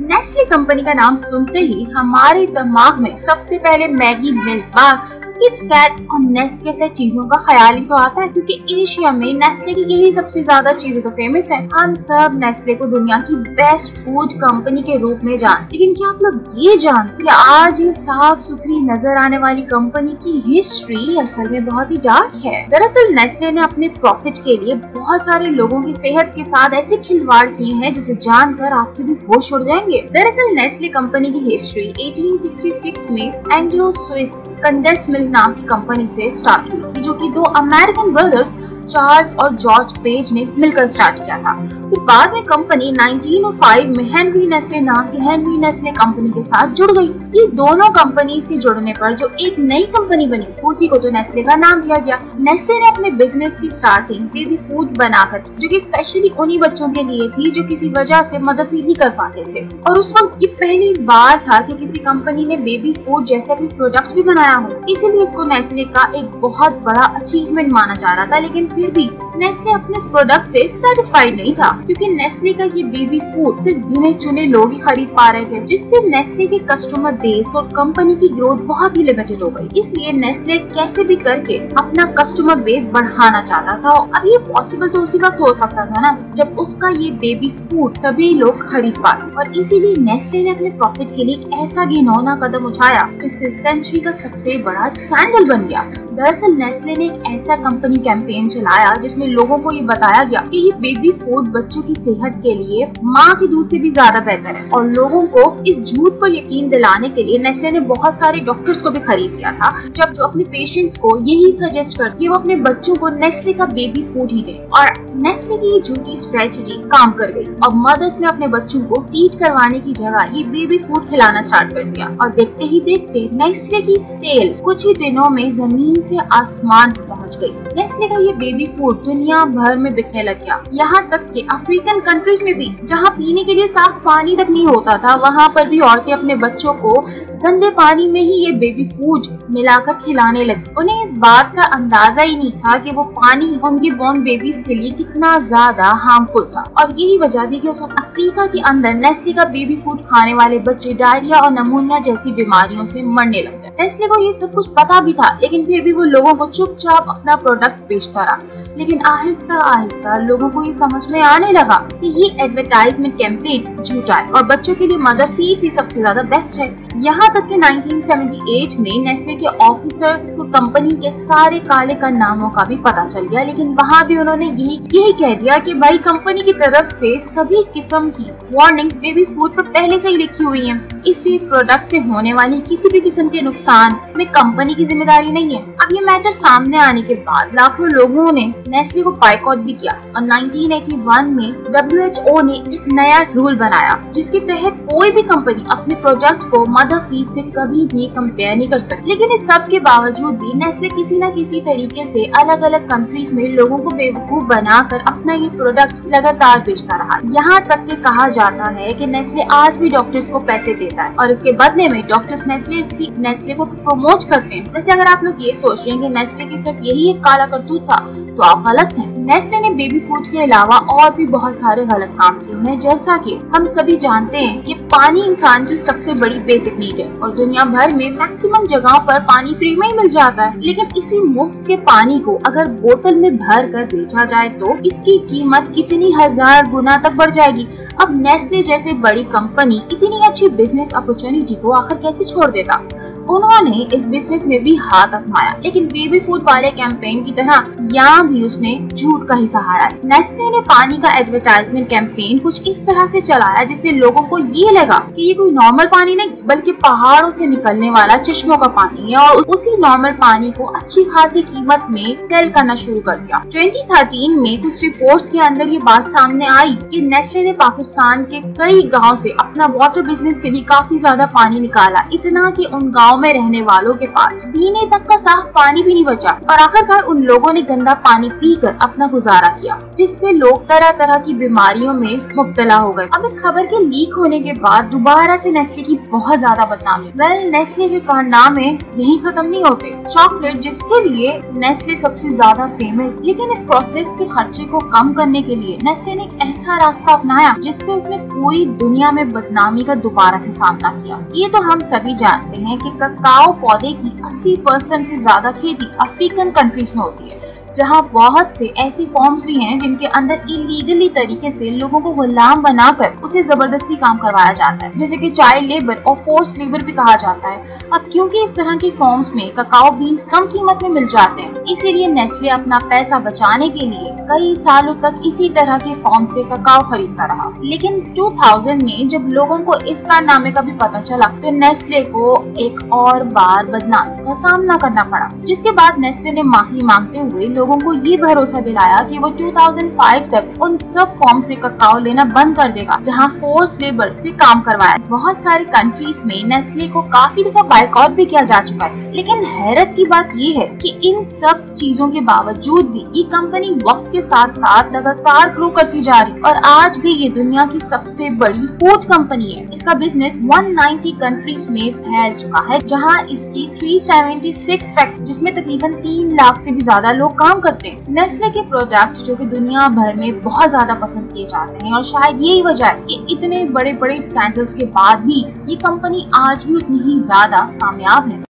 Nestle company का नाम सुनते ही हमारे दिमाग में सबसे पहले मैगी, मिल्क बार, किटकैट और नेस्कैफे चीजों का ख्याल ही तो आता है, क्योंकि एशिया में नेस्ले की यही सबसे ज्यादा चीजें तो फेमस है। हम सब नेस्ले को दुनिया की बेस्ट फूड कंपनी के रूप में जानते, लेकिन क्या आप लोग ये जानते कि आज ये साफ सुथरी नजर आने वाली कंपनी की हिस्ट्री असल में बहुत ही डार्क है। दरअसल नेस्ले ने अपने प्रॉफिट के लिए बहुत सारे लोगों की सेहत के साथ ऐसे खिलवाड़ किए हैं जिसे जानकर आपके भी होश उड़ जाएंगे। दरअसल नेस्ले कंपनी की हिस्ट्री 1866 में एंग्लो स्विस कंडेंस मिल्क नाम की कंपनी से स्टार्ट हुई, जो कि दो अमेरिकन ब्रदर्स चार्ल्स और जॉर्ज पेज ने मिलकर स्टार्ट किया था। फिर बाद में कंपनी 1905 में हेनरी नेस्ले नाम के हेनरी नेस्ले कंपनी के साथ जुड़ गई। ये दोनों कंपनीज के जुड़ने पर जो एक नई कंपनी बनी, उसी को तो नेस्ले का नाम दिया गया। नेस्ले ने अपने बिजनेस की स्टार्टिंग बेबी फूड बनाकर, जो कि स्पेशली उन्हीं बच्चों के लिए थी जो किसी वजह से मदद भी नहीं कर पाते थे, और उस वक्त ये पहली बार था कि किसी कंपनी ने बेबी फूड जैसा कोई प्रोडक्ट भी बनाया हो, इसीलिए इसको नेस्ले का एक बहुत बड़ा अचीवमेंट माना जा रहा था। लेकिन फिर भी नेस्ले अपने इस प्रोडक्ट से सेटिस्फाइड नहीं था, क्योंकि नेस्ले का ये बेबी फूड सिर्फ गिने चुने लोग ही खरीद पा रहे थे, जिससे नेस्ले के कस्टमर बेस और कंपनी की ग्रोथ बहुत ही लिमिटेड हो गई। इसलिए नेस्ले कैसे भी करके अपना कस्टमर बेस बढ़ाना चाहता था। अब ये पॉसिबल तो उसी वक्त हो सकता था ना, जब उसका ये बेबी फूड सभी लोग खरीद पाते, और इसीलिए नेस्ले ने अपने प्रॉफिट के लिए एक ऐसा घिनौना कदम उठाया जिससे सेंचुरी का सबसे बड़ा स्कैंडल बन गया। दरअसल नेस्ले ने एक ऐसा कंपनी कैंपेन चलाया जिसमें लोगों को ये बताया गया कि ये बेबी फूड बच्चों की सेहत के लिए माँ के दूध से भी ज्यादा बेहतर है, और लोगों को इस झूठ पर यकीन दिलाने के लिए नेस्ले ने बहुत सारे डॉक्टर्स को भी खरीद लिया था, जब तो अपने पेशेंट्स को यही सजेस्ट करती कि वो अपने बच्चों को नेस्ले का बेबी फूड ही दें। और नेस्ले की ये झूठी स्ट्रेटजी काम कर गई, और मदर्स ने अपने बच्चों को फीड करवाने की जगह ये बेबी फूड खिलाना स्टार्ट कर दिया, और देखते ही देखते नेस्ले की सेल कुछ ही दिनों में जमीन से आसमान पर पहुँच गई। नेस्ले का ये बेबी फूड दुनिया भर में बिकने लग गया, यहाँ तक कि अफ्रीकन कंट्रीज में भी, जहाँ पीने के लिए साफ पानी तक नहीं होता था, वहाँ पर भी औरतें अपने बच्चों को गंदे पानी में ही ये बेबी फूड मिलाकर खिलाने लगी। उन्हें इस बात का अंदाजा ही नहीं था कि वो पानी उनके बॉर्न बेबीज के लिए कितना ज्यादा हार्मफुल था, और यही वजह थी कि उस वक्त अफ्रीका के अंदर नेस्ले का बेबी फूड खाने वाले बच्चे डायरिया और नमूनिया जैसी बीमारियों से मरने लग गए। नेस्ले को ये सब कुछ पता भी था, लेकिन फिर भी वो लोगों को चुपचाप अपना प्रोडक्ट बेचता रहा। लेकिन आहिस्ता आहिस्ता लोगों को ये समझ में आने लगा कि ये एडवर्टाइजमेंट कैंपेन झूठा है, और बच्चों के लिए मदर फीड ही सबसे ज्यादा बेस्ट है। यहाँ तक कि 1978 में नेस्ले के ऑफिसर को कंपनी के सारे काले कारनामों का भी पता चल गया, लेकिन वहाँ भी उन्होंने यही कह दिया कि भाई कंपनी की तरफ से सभी किस्म की वार्निंग्स बेबी फूड पर पहले से ही लिखी हुई है, इसलिए इस प्रोडक्ट से होने वाली किसी भी किस्म के नुकसान में कंपनी की जिम्मेदारी नहीं है। अब ये मैटर सामने आने के बाद लाखों लोगों ने नेस्ले को बायकॉट भी किया, और 1981 में WHO ने एक नया रूल बनाया जिसके तहत कोई भी कंपनी अपने प्रोडक्ट को मदर फीड से कभी भी कंपेयर नहीं कर सकती। लेकिन इस सब के बावजूद भी नेस्ले किसी न किसी तरीके से अलग अलग कंट्रीज में लोगों को बेवकूफ बनाकर अपना ये प्रोडक्ट लगातार बेचता रहा। यहाँ तक कि कहा जाता है कि नेस्ले आज भी डॉक्टर्स को पैसे देता है, और इसके बदले में डॉक्टर्स नेस्ले को प्रमोट करते हैं। वैसे अगर आप लोग ये सोच रहे हैं कि नेस्ले की सिर्फ यही एक काला करतूत था, तो आप गलत है। नेस्ले ने बेबी फूड के अलावा और भी बहुत सारे गलत काम किए हैं। जैसा कि हम सभी जानते हैं कि पानी इंसान की सबसे बड़ी बेसिक नीड है, और दुनिया भर में मैक्सिमम जगहों पर पानी फ्री में ही मिल जाता है, लेकिन इसी मुफ्त के पानी को अगर बोतल में भर कर बेचा जाए तो इसकी कीमत कितनी हजार गुना तक बढ़ जाएगी। अब नेस्ले जैसे बड़ी कंपनी इतनी अच्छी बिजनेस अपॉर्चुनिटी को आखिर कैसे छोड़ देता। उन्होंने इस बिजनेस में भी हाथ आजमाया, लेकिन बेबी फूड वाले कैंपेन की तरह यहाँ भी उसने झूठ का ही सहारा लिया। नेस्ले ने पानी का एडवर्टाइजमेंट कैंपेन कुछ इस तरह से चलाया जिससे लोगों को ये लगा कि ये कोई नॉर्मल पानी नहीं, बल्कि पहाड़ों से निकलने वाला चश्मों का पानी है, और उसी नॉर्मल पानी को अच्छी खासी कीमत में सेल करना शुरू कर दिया। 2013 में कुछ रिपोर्ट्स के अंदर ये बात सामने आई कि नेस्ले ने पाकिस्तान के कई गाँव से अपना वाटर बिजनेस के लिए काफी ज्यादा पानी निकाला, इतना कि उन में रहने वालों के पास पीने तक का साफ पानी भी नहीं बचा, और आखिरकार उन लोगों ने गंदा पानी पीकर अपना गुजारा किया, जिससे लोग तरह तरह की बीमारियों में मुब्तला हो गए। अब इस खबर के लीक होने के बाद दोबारा से नेस्ले की बहुत ज्यादा बदनाम है। वेल नेस्ले के कारनामे यही खत्म नहीं होते। चॉकलेट जिसके लिए नेस्ले सबसे ज्यादा फेमस, लेकिन इस प्रोसेस के खर्चे को कम करने के लिए नेस्ले ने एक ऐसा रास्ता अपनाया जिससे उसने पूरी दुनिया में बदनामी का दोबारा से सामना किया। ये तो हम सभी जानते हैं कि ककाओ पौधे की 80% से ज्यादा खेती अफ्रीकन कंट्रीज में होती है, जहाँ बहुत से ऐसी फॉर्म्स भी हैं जिनके अंदर इलीगली तरीके से लोगों को गुलाम बनाकर उसे जबरदस्ती काम करवाया जाता है, जैसे कि चाइल्ड लेबर और फोर्स लेबर भी कहा जाता है। अब क्योंकि इस तरह के फॉर्म्स में ककाओ बीन्स कम कीमत में मिल जाते हैं, इसीलिए नेस्ले अपना पैसा बचाने के लिए कई सालों तक इसी तरह के फॉर्म से ककाओ खरीदता रहा। लेकिन 2000 में जब लोगों को इस कारनामे का भी पता चला तो नेस्ले को एक और बार बदनामी का सामना करना पड़ा, जिसके बाद नेस्ले ने माफी मांगते हुए लोगों को ये भरोसा दिलाया कि वो 2005 तक उन सब फॉर्म से ककाओ लेना बंद कर देगा जहां फोर्स लेबर से काम करवाया। बहुत सारे कंट्रीज में नेस्ले को काफी दफा बायकॉट भी किया जा चुका है, लेकिन हैरत की बात ये है कि इन सब चीजों के बावजूद भी ये कंपनी वक्त के साथ साथ लगातार ग्रो करती जा रही और आज भी ये दुनिया की सबसे बड़ी फूड कंपनी है। इसका बिजनेस 190 कंट्रीज में फैल चुका है, जहां इसकी 376 फैक्ट्री जिसमें तकरीबन 3 लाख से भी ज्यादा लोग काम करते हैं। नेस्ले के प्रोडक्ट जो कि दुनिया भर में बहुत ज्यादा पसंद किए जाते हैं और शायद यही वजह है कि इतने बड़े बड़े स्कैंडल्स के बाद भी ये कंपनी आज भी उतनी ही ज्यादा कामयाब है।